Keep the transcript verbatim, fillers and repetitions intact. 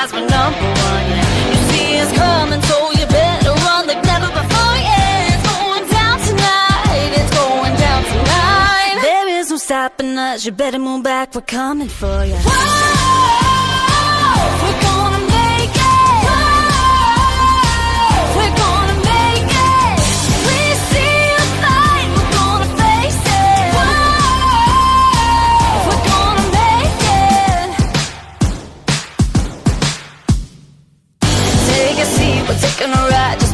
prize, we're number one, yeah. You see us coming, so you better run like never before, yeah. It's going down tonight, it's going down tonight. There is no stopping us, you better move back, we're coming for you. Whoa, we're gonna make it. Whoa, we're gonna taking a ride.